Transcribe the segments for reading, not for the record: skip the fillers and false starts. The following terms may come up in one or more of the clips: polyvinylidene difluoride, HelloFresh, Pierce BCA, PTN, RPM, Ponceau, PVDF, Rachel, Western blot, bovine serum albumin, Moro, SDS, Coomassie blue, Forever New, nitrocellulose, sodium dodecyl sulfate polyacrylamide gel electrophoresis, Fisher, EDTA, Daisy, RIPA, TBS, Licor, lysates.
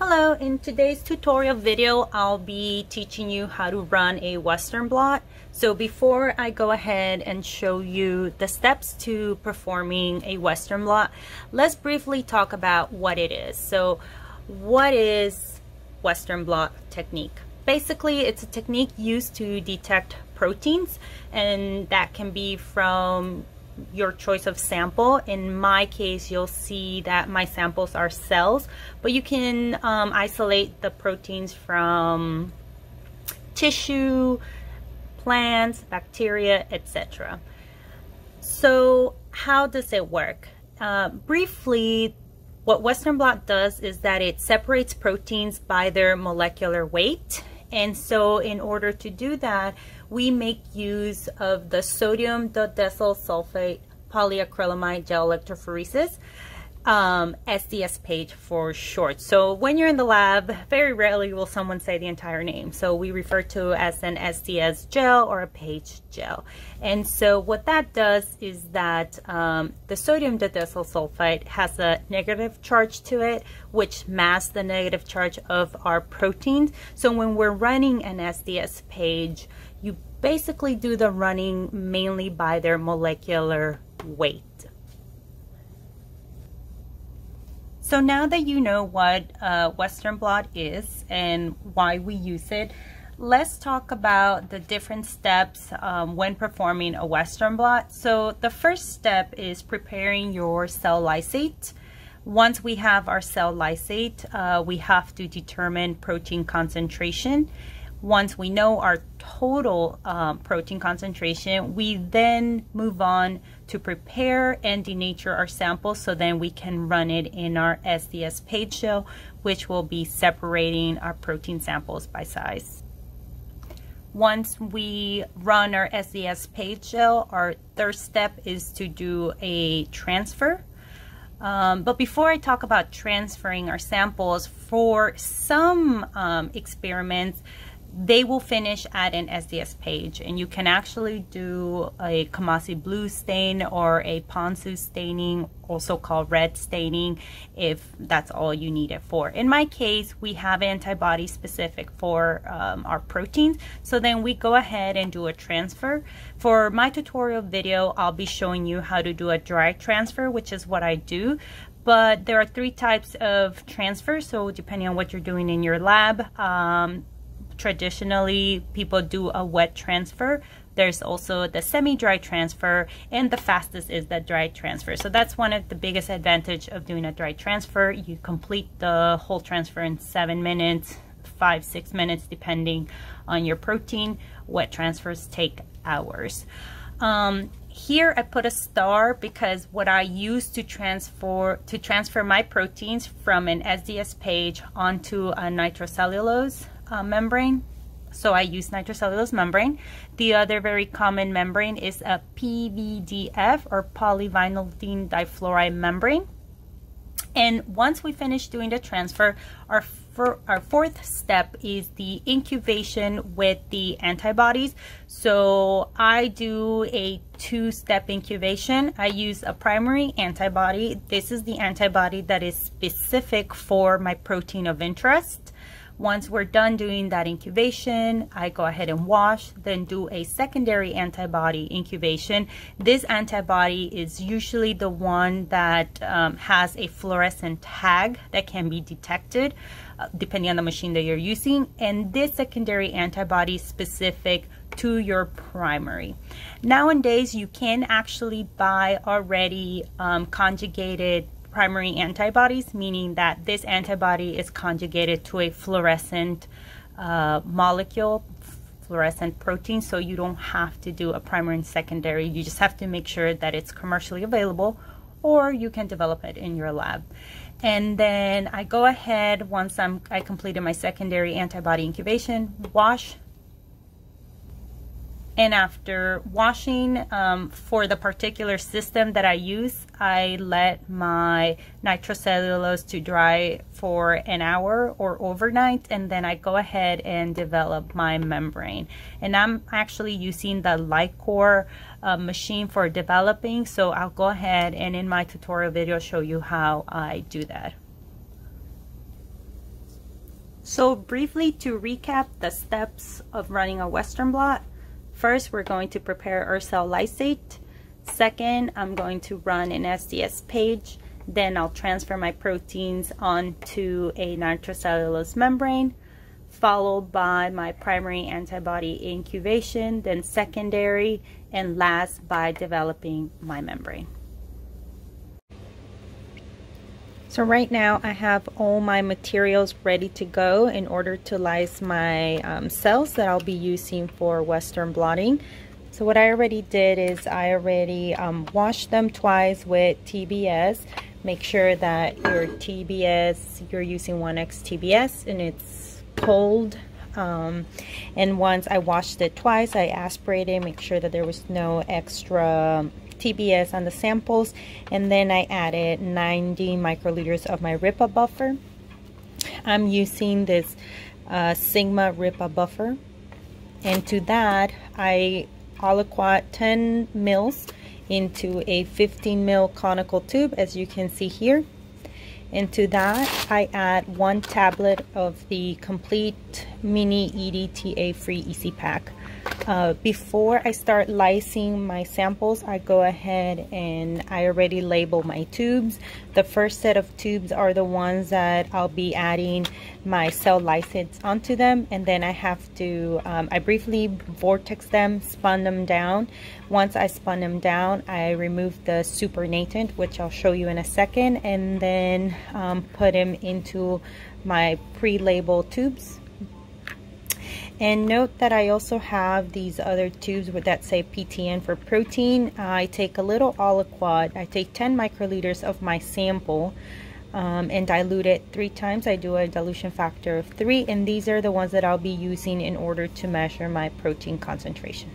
Hello, in today's tutorial video, I'll be teaching you how to run a Western blot. So before I go ahead and show you the steps to performing a Western blot, let's briefly talk about what it is. So what is Western blot technique? Basically, it's a technique used to detect proteins, and that can be from your choice of sample. In my case, you'll see that my samples are cells, but you can isolate the proteins from tissue, plants, bacteria, etc. So how does it work? Briefly, what Western blot does is that it separates proteins by their molecular weight. And so in order to do that, we make use of the sodium dodecyl sulfate polyacrylamide gel electrophoresis, SDS page for short. So when you're in the lab, very rarely will someone say the entire name. So we refer to it as an SDS gel or a page gel. And so what that does is that the sodium dodecyl sulfate has a negative charge to it, which masks the negative charge of our proteins. So when we're running an SDS page, you basically do the running mainly by their molecular weight. So now that you know what Western blot is and why we use it, let's talk about the different steps when performing a Western blot. So the first step is preparing your cell lysate. Once we have our cell lysate, we have to determine protein concentration. Once we know our total protein concentration, we then move on to prepare and denature our sample so then we can run it in our SDS page gel, which will be separating our protein samples by size. Once we run our SDS page gel, our third step is to do a transfer. But before I talk about transferring our samples, for some experiments, they will finish at an SDS page, and you can actually do a Coomassie blue stain or a Ponceau staining, also called red staining, if that's all you need it for. In my case, we have antibody specific for our proteins, so then we go ahead and do a transfer. For my tutorial video, I'll be showing you how to do a dry transfer, which is what I do. But there are three types of transfer, so depending on what you're doing in your lab, traditionally, people do a wet transfer. There's also the semi-dry transfer, and the fastest is the dry transfer. So that's one of the biggest advantage of doing a dry transfer. You complete the whole transfer in 7 minutes, 5-6 minutes, depending on your protein. Wet transfers take hours. Here I put a star because what I use to transfer my proteins from an SDS page onto a nitrocellulose membrane. So I use nitrocellulose membrane. The other very common membrane is a PVDF or polyvinylidene difluoride membrane. And once we finish doing the transfer, our fourth step is the incubation with the antibodies. So I do a two-step incubation. I use a primary antibody. This is the antibody that is specific for my protein of interest. Once we're done doing that incubation, I go ahead and wash, then do a secondary antibody incubation. This antibody is usually the one that has a fluorescent tag that can be detected depending on the machine that you're using. And this secondary antibody is specific to your primary. Nowadays, you can actually buy already conjugated primary antibodies, meaning that this antibody is conjugated to a fluorescent molecule, fluorescent protein, so you don't have to do a primary and secondary. You just have to make sure that it's commercially available, or you can develop it in your lab. And then I go ahead, once I completed my secondary antibody incubation, wash. And after washing, for the particular system that I use, I let my nitrocellulose to dry for an hour or overnight, and then I go ahead and develop my membrane. And I'm actually using the Licor machine for developing, so I'll go ahead and in my tutorial video show you how I do that. So briefly to recap the steps of running a Western blot. First, we're going to prepare uracil lysate. Second, I'm going to run an SDS page. Then I'll transfer my proteins onto a nitrocellulose membrane, followed by my primary antibody incubation, then secondary, and last by developing my membrane. So right now I have all my materials ready to go in order to lyse my cells that I'll be using for Western blotting. So what I already did is I already washed them twice with TBS. Make sure that your TBS, you're using 1X TBS and it's cold. And once I washed it twice, I aspirated, make sure that there was no extra TBS on the samples, and then I added 90 microliters of my RIPA buffer. I'm using this Sigma RIPA buffer, and to that I aliquot 10 mils into a 15 mil conical tube, as you can see here, and to that I add 1 tablet of the complete mini EDTA free easy pack. Before I start lysing my samples, I go ahead and I already label my tubes. The first set of tubes are the ones that I'll be adding my cell lysates onto them, and then I have to, I briefly vortex them, spun them down. Once I spun them down, I remove the supernatant, which I'll show you in a second, and then put them into my pre-labeled tubes. And note that I also have these other tubes that say PTN for protein. I take a little aliquot, I take 10 microliters of my sample and dilute it 3 times. I do a dilution factor of 3, and these are the ones that I'll be using in order to measure my protein concentration.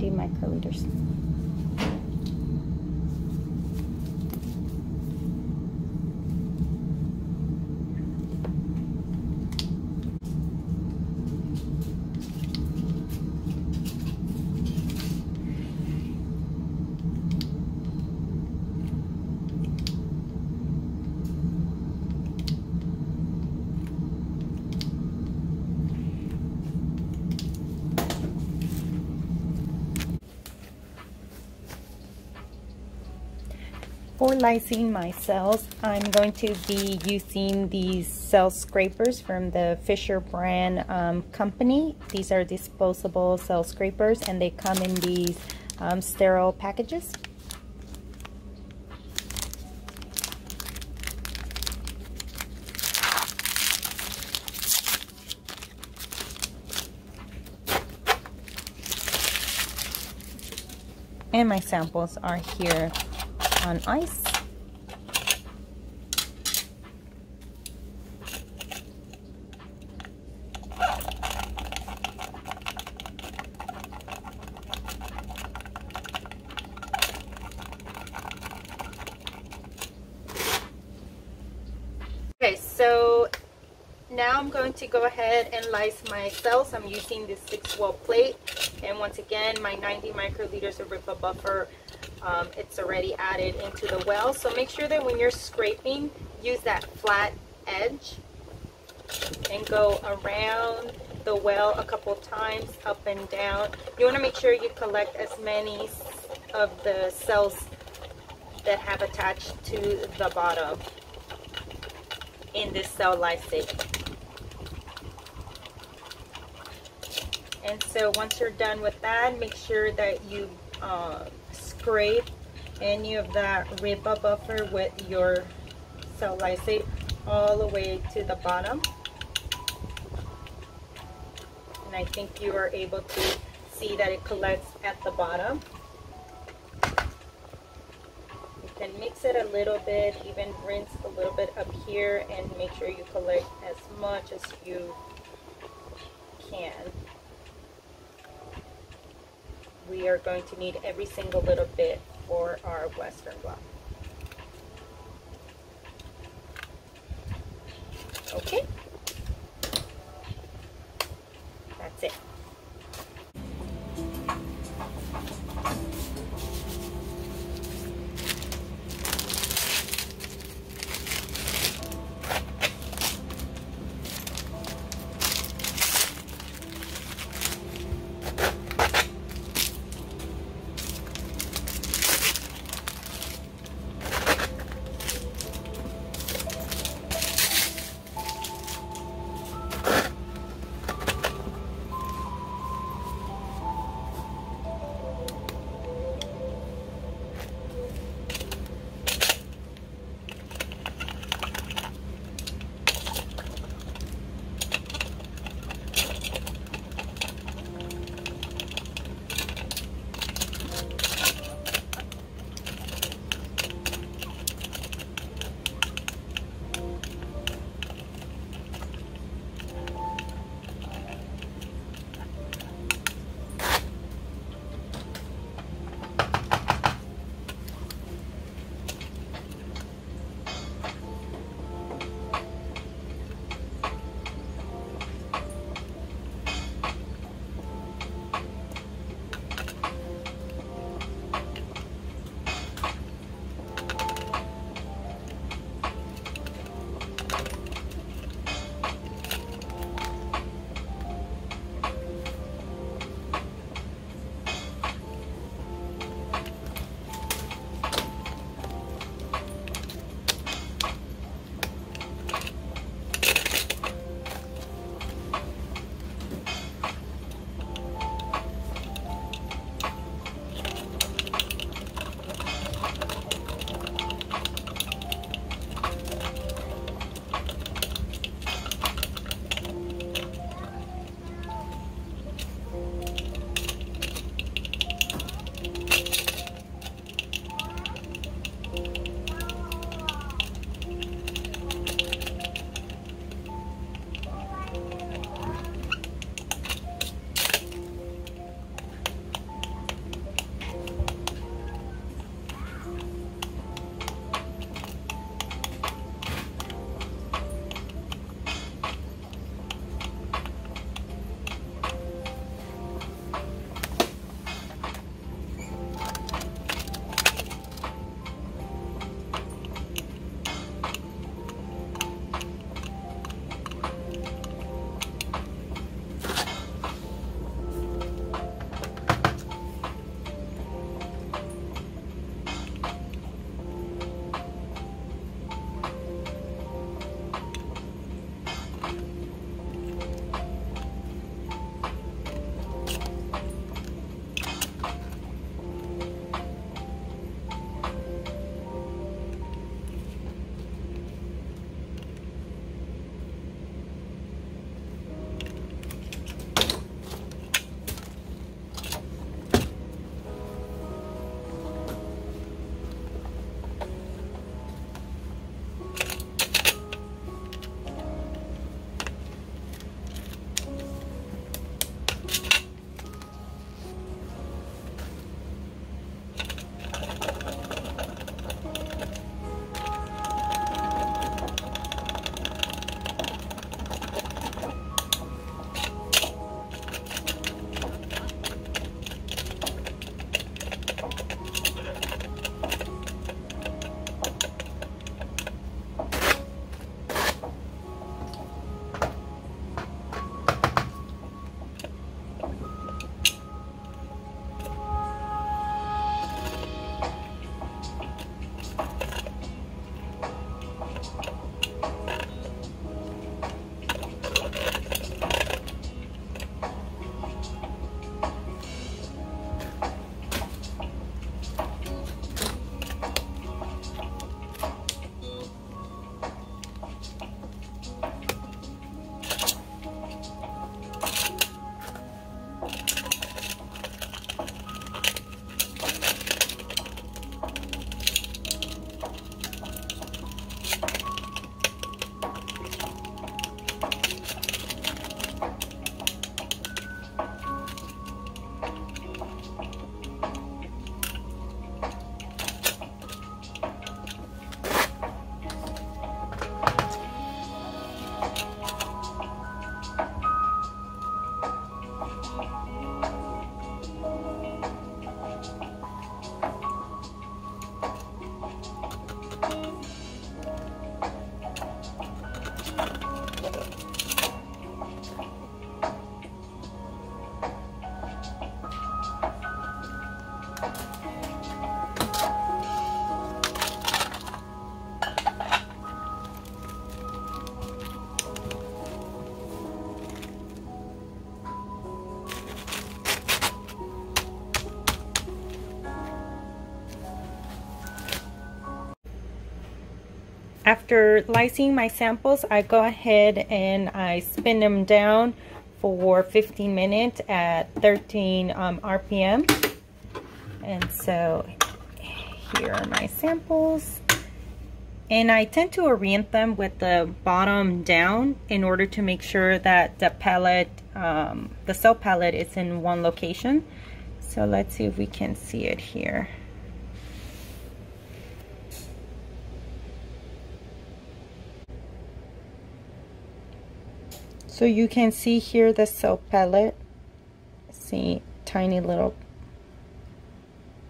70 microliters. For lysing my cells, I'm going to be using these cell scrapers from the Fisher brand company. These are disposable cell scrapers and they come in these sterile packages. And my samples are here on ice. Okay, so now I'm going to go ahead and lyse my cells. I'm using this 6-well plate, and once again my 90 microliters of RIPA buffer, it's already added into the well. So make sure that when you're scraping, use that flat edge and go around the well a couple times, up and down. You want to make sure you collect as many of the cells that have attached to the bottom in this cell lysate. And so once you're done with that, make sure that you scrape any of that RIPA buffer with your cell lysate all the way to the bottom. And I think you are able to see that it collects at the bottom. You can mix it a little bit, even rinse a little bit up here, and make sure you collect as much as you can. We are going to need every single little bit for our western blot. Okay, that's it. After lysing my samples, I go ahead and I spin them down for 15 minutes at 13 RPM. And so here are my samples. And I tend to orient them with the bottom down in order to make sure that the pellet, the cell pellet is in one location. So let's see if we can see it here. So you can see here the cell pellet, see tiny little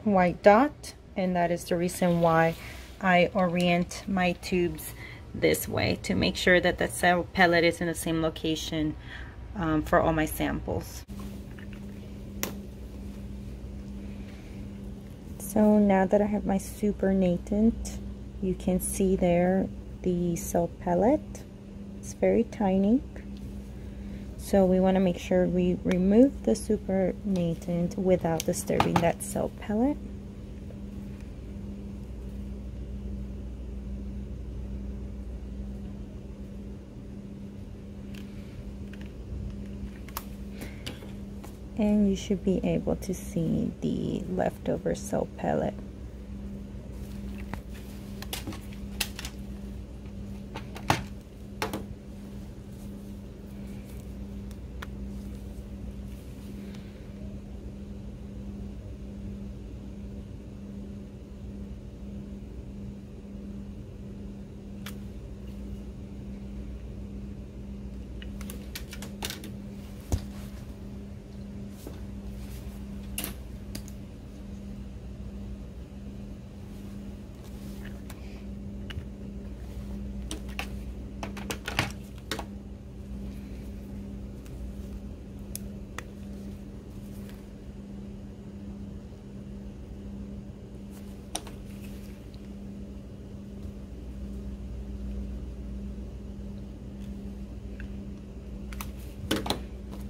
white dot, and that is the reason why I orient my tubes this way, to make sure that the cell pellet is in the same location for all my samples. So now that I have my supernatant, you can see there the cell pellet. It's very tiny. So we want to make sure we remove the supernatant without disturbing that cell pellet. And you should be able to see the leftover cell pellet.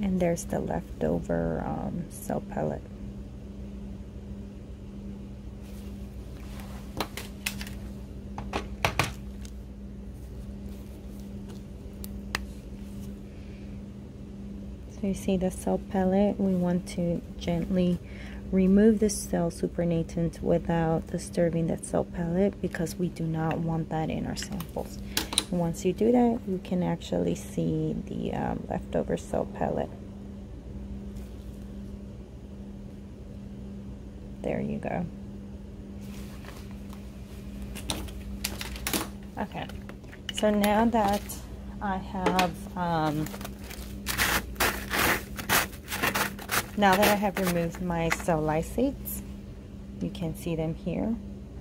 And there's the leftover cell pellet. So you see the cell pellet, we want to gently remove the cell supernatant without disturbing that cell pellet, because we do not want that in our samples. Once you do that, you can actually see the leftover cell pellet. There you go. Okay, so now that I have removed my cell lysates, you can see them here.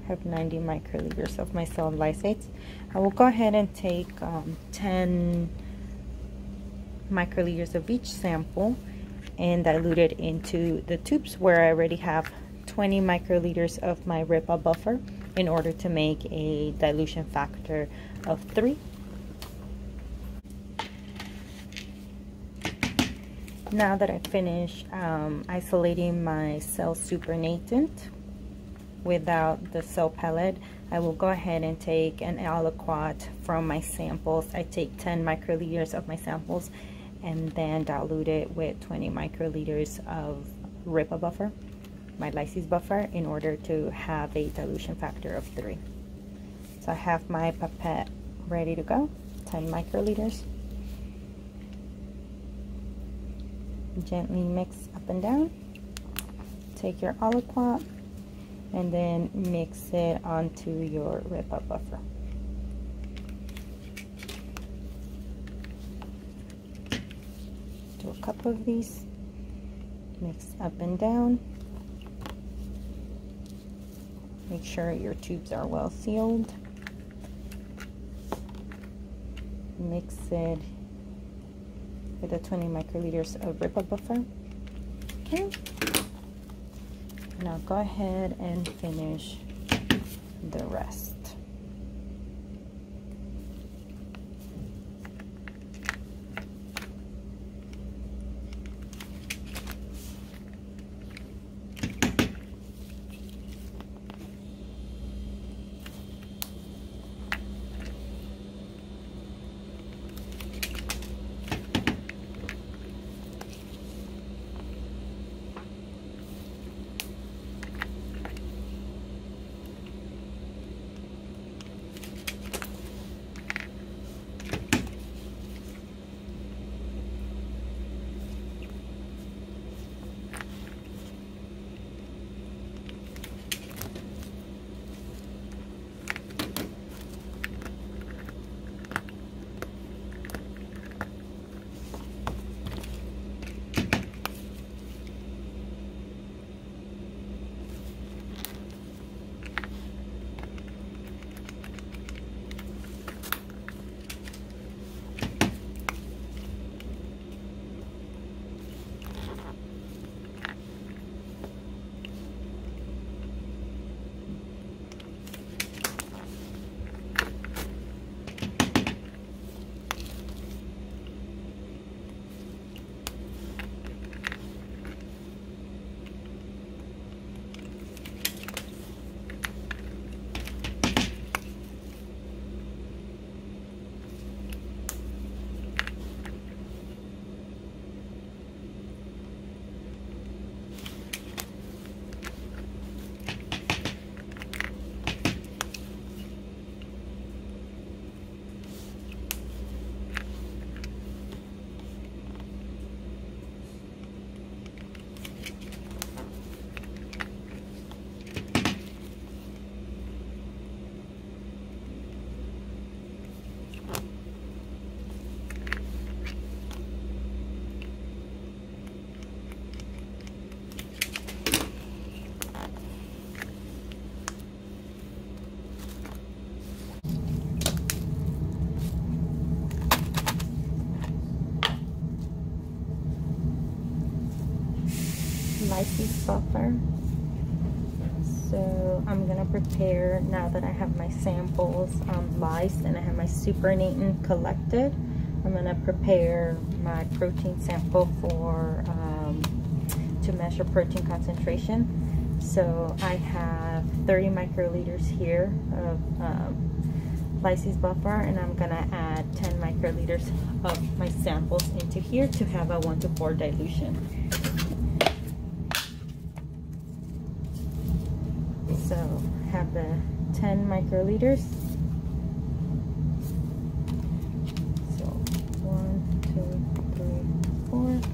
Have 90 microliters of my cell lysates. I will go ahead and take 10 microliters of each sample and dilute it into the tubes where I already have 20 microliters of my RIPA buffer in order to make a dilution factor of 3. Now that I finish isolating my cell supernatant without the cell pellet, I will go ahead and take an aliquot from my samples. I take 10 microliters of my samples and then dilute it with 20 microliters of RIPA buffer, my lysates buffer, in order to have a dilution factor of 3. So I have my pipette ready to go, 10 microliters. Gently mix up and down. Take your aliquot and then mix it onto your RIPA buffer. Do a couple of these, mix up and down. Make sure your tubes are well sealed. Mix it with the 20 microliters of RIPA buffer. Okay. Now go ahead and finish the rest. spicy buffer. So I'm gonna prepare, now that I have my samples lysed and I have my supernatant collected, I'm gonna prepare my protein sample for to measure protein concentration. So I have 30 microliters here of lysis buffer, and I'm gonna add 10 microliters of my samples into here to have a 1:4 dilution. So have the 10 microliters. So 1, 2, 3, 4.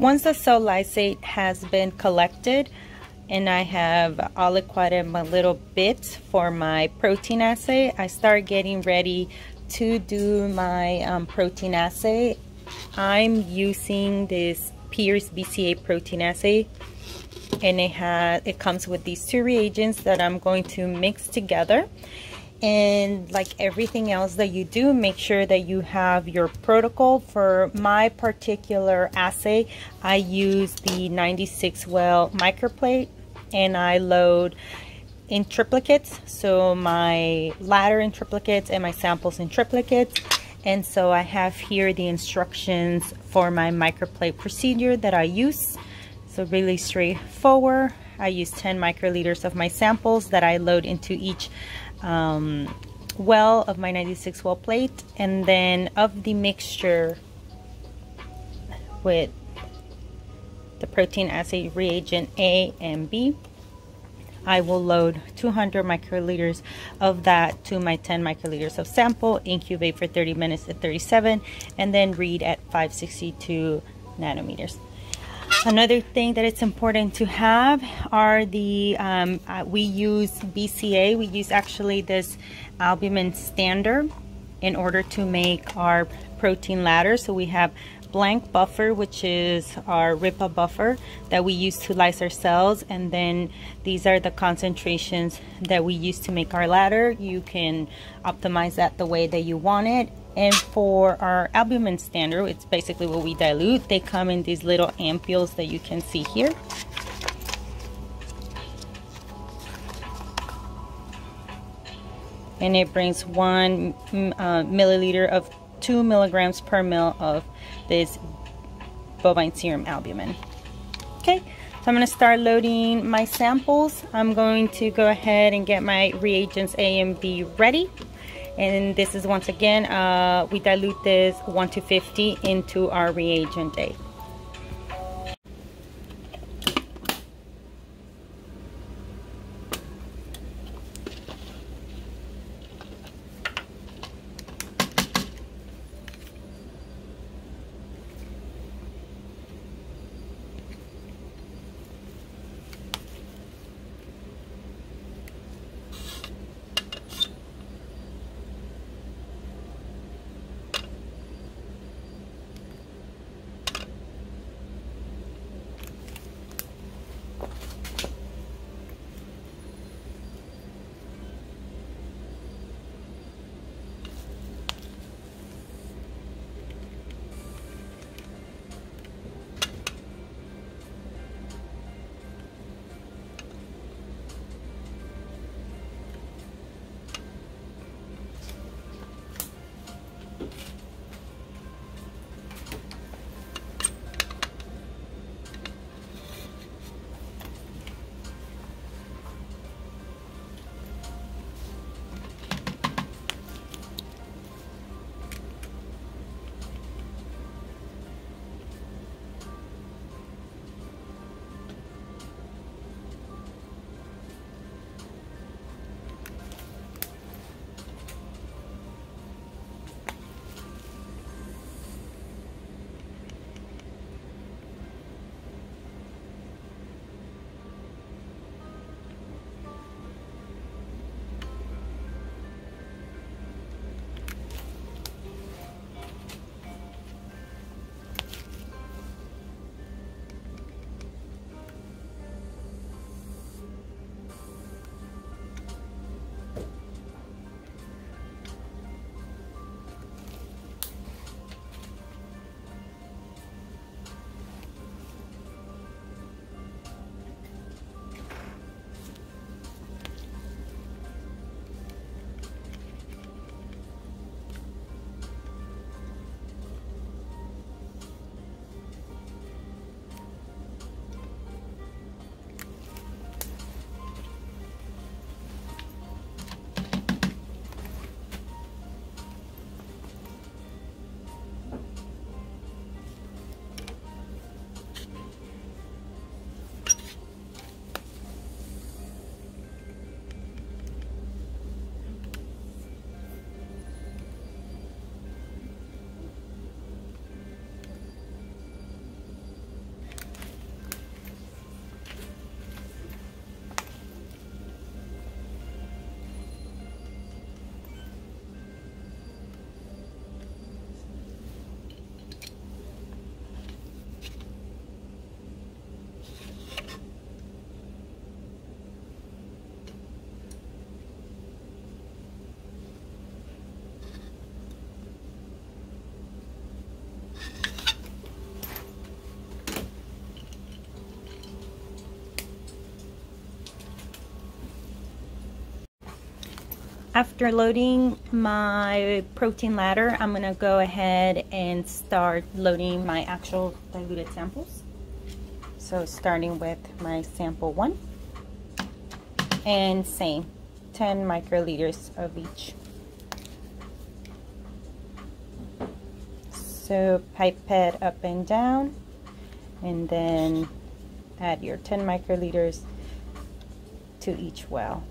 Once the cell lysate has been collected and I have aliquoted my little bit for my protein assay, I start getting ready to do my protein assay. I'm using this Pierce BCA protein assay, and it comes with these two reagents that I'm going to mix together. And like everything else that you do, make sure that you have your protocol. For my particular assay, I use the 96-well microplate, and I load in triplicates, so my ladder in triplicates and my samples in triplicates. And so I have here the instructions for my microplate procedure that I use. So really straightforward. I use 10 microliters of my samples that I load into each well of my 96-well plate, and then of the mixture with the protein assay reagent A and B, I will load 200 microliters of that to my 10 microliters of sample, incubate for 30 minutes at 37, and then read at 562 nanometers. Another thing that it's important to have are the, we use BCA, we use actually this albumin standard in order to make our protein ladder. So we have blank buffer, which is our RIPA buffer that we use to lyse our cells, and then these are the concentrations that we use to make our ladder. You can optimize that the way that you want it. And for our albumin standard, it's basically what we dilute. They come in these little ampules that you can see here. And it brings 1 milliliter of 2 milligrams per ml of this bovine serum albumin. Okay, so I'm gonna start loading my samples. I'm going to go ahead and get my reagents A and B ready. And this is, once again, we dilute this 1:50 into our reagent A. After loading my protein ladder, I'm going to go ahead and start loading my actual diluted samples. So starting with my sample 1, and same, 10 microliters of each. So pipette up and down, and then add your 10 microliters to each well.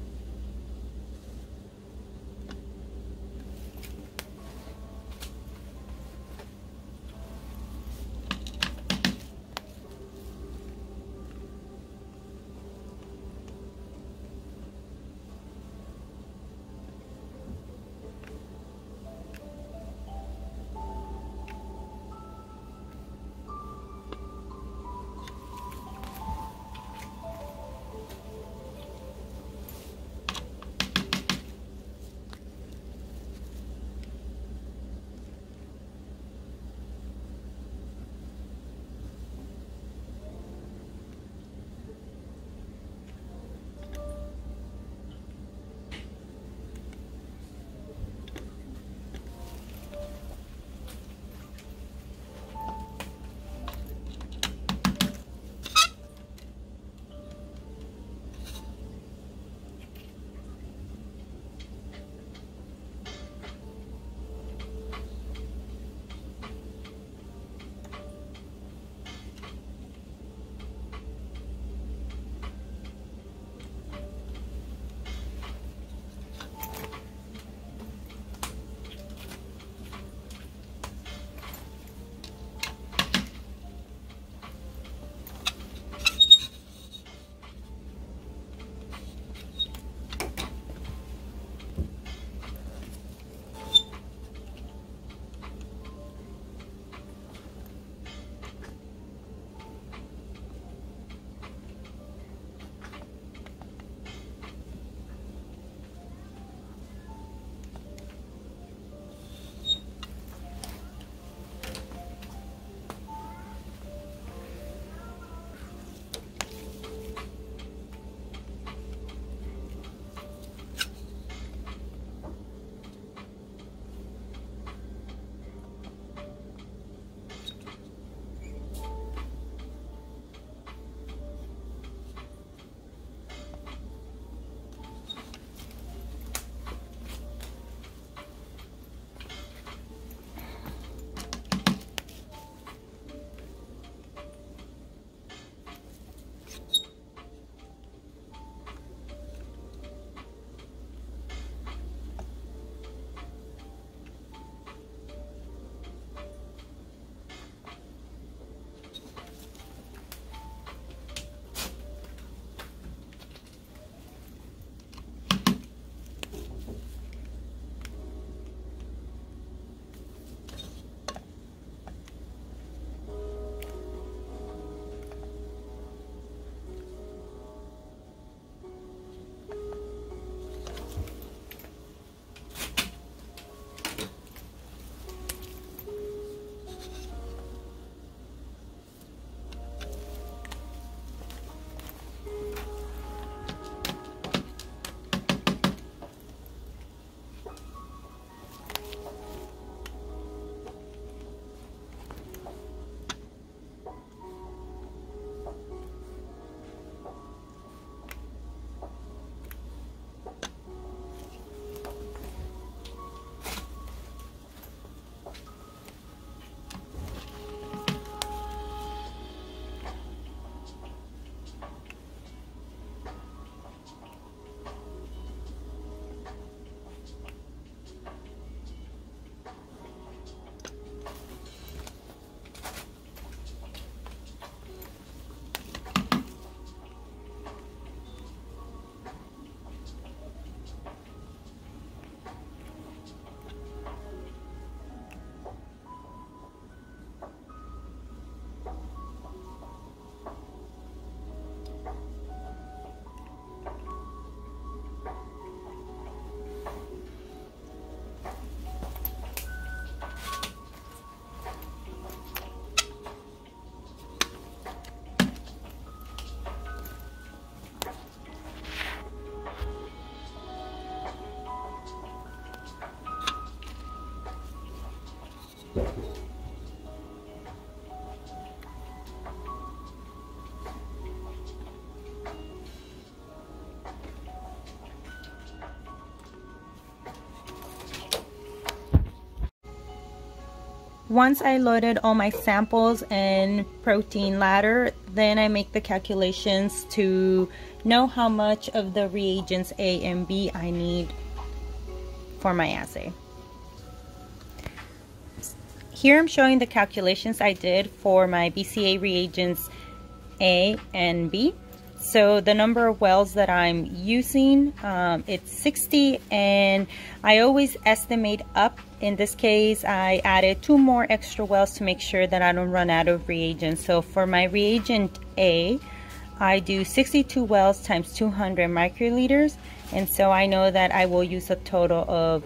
Once I loaded all my samples in Protein Ladder, then I make the calculations to know how much of the reagents A and B I need for my assay. Here I'm showing the calculations I did for my BCA reagents A and B. So the number of wells that I'm using, it's 60, and I always estimate up. In this case, I added 2 more extra wells to make sure that I don't run out of reagents. So for my reagent A, I do 62 wells times 200 microliters, and so I know that I will use a total of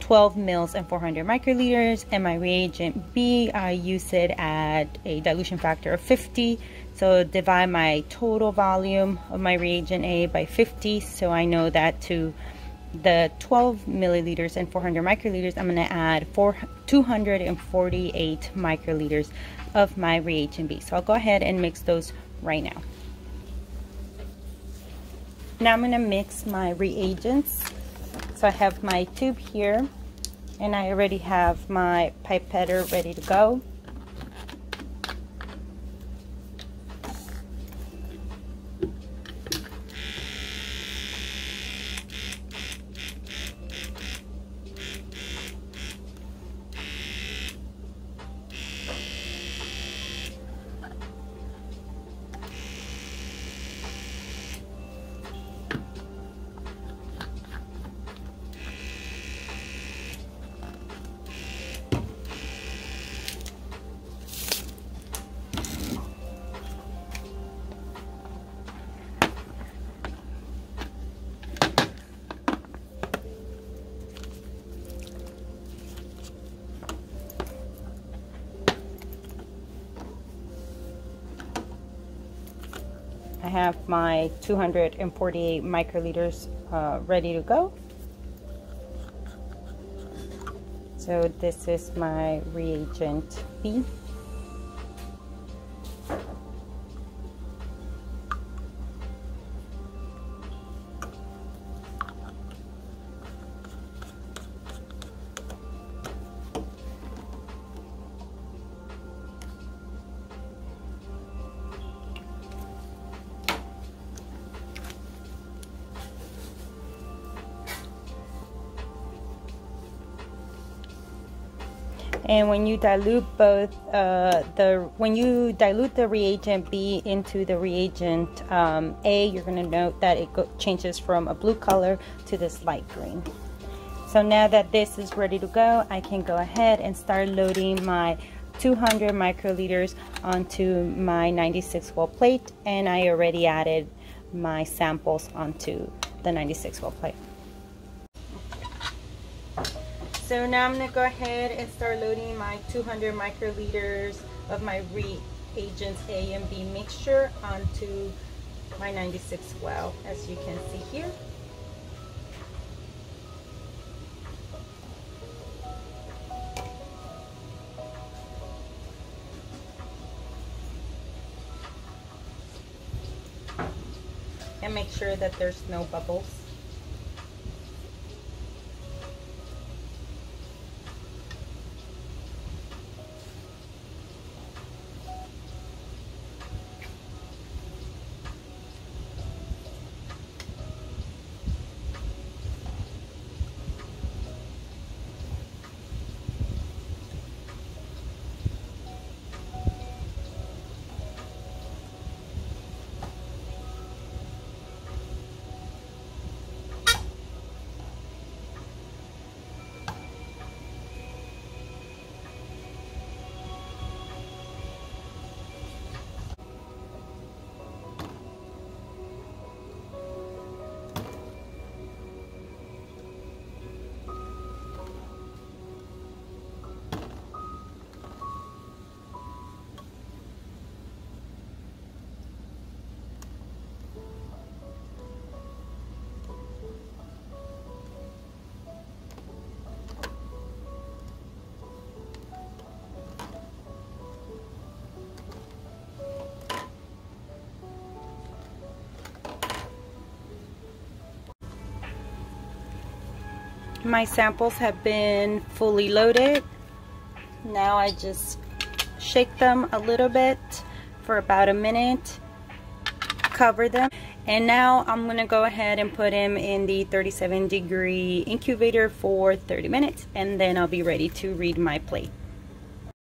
12 mils and 400 microliters. And my reagent B, I use it at a dilution factor of 50. So divide my total volume of my reagent A by 50. So I know that to the 12 milliliters and 400 microliters, I'm going to add 248 microliters of my reagent B. So I'll go ahead and mix those right now. Now I'm going to mix my reagents. So I have my tube here, and I already have my pipetter ready to go. I have my 248 microliters ready to go. So this is my reagent B. And when you dilute both, when you dilute the reagent B into the reagent A, you're going to note that it changes from a blue color to this light green. So now that this is ready to go, I can go ahead and start loading my 200 microliters onto my 96 well plate, and I already added my samples onto the 96 well plate. So now I'm going to go ahead and start loading my 200 microliters of my reagents A and B mixture onto my 96 well, as you can see here. And make sure that there's no bubbles. My samples have been fully loaded, Now I just shake them a little bit for about a minute, cover them, and now I'm gonna go ahead and put him in the 37-degree incubator for 30 minutes, and then I'll be ready to read my plate.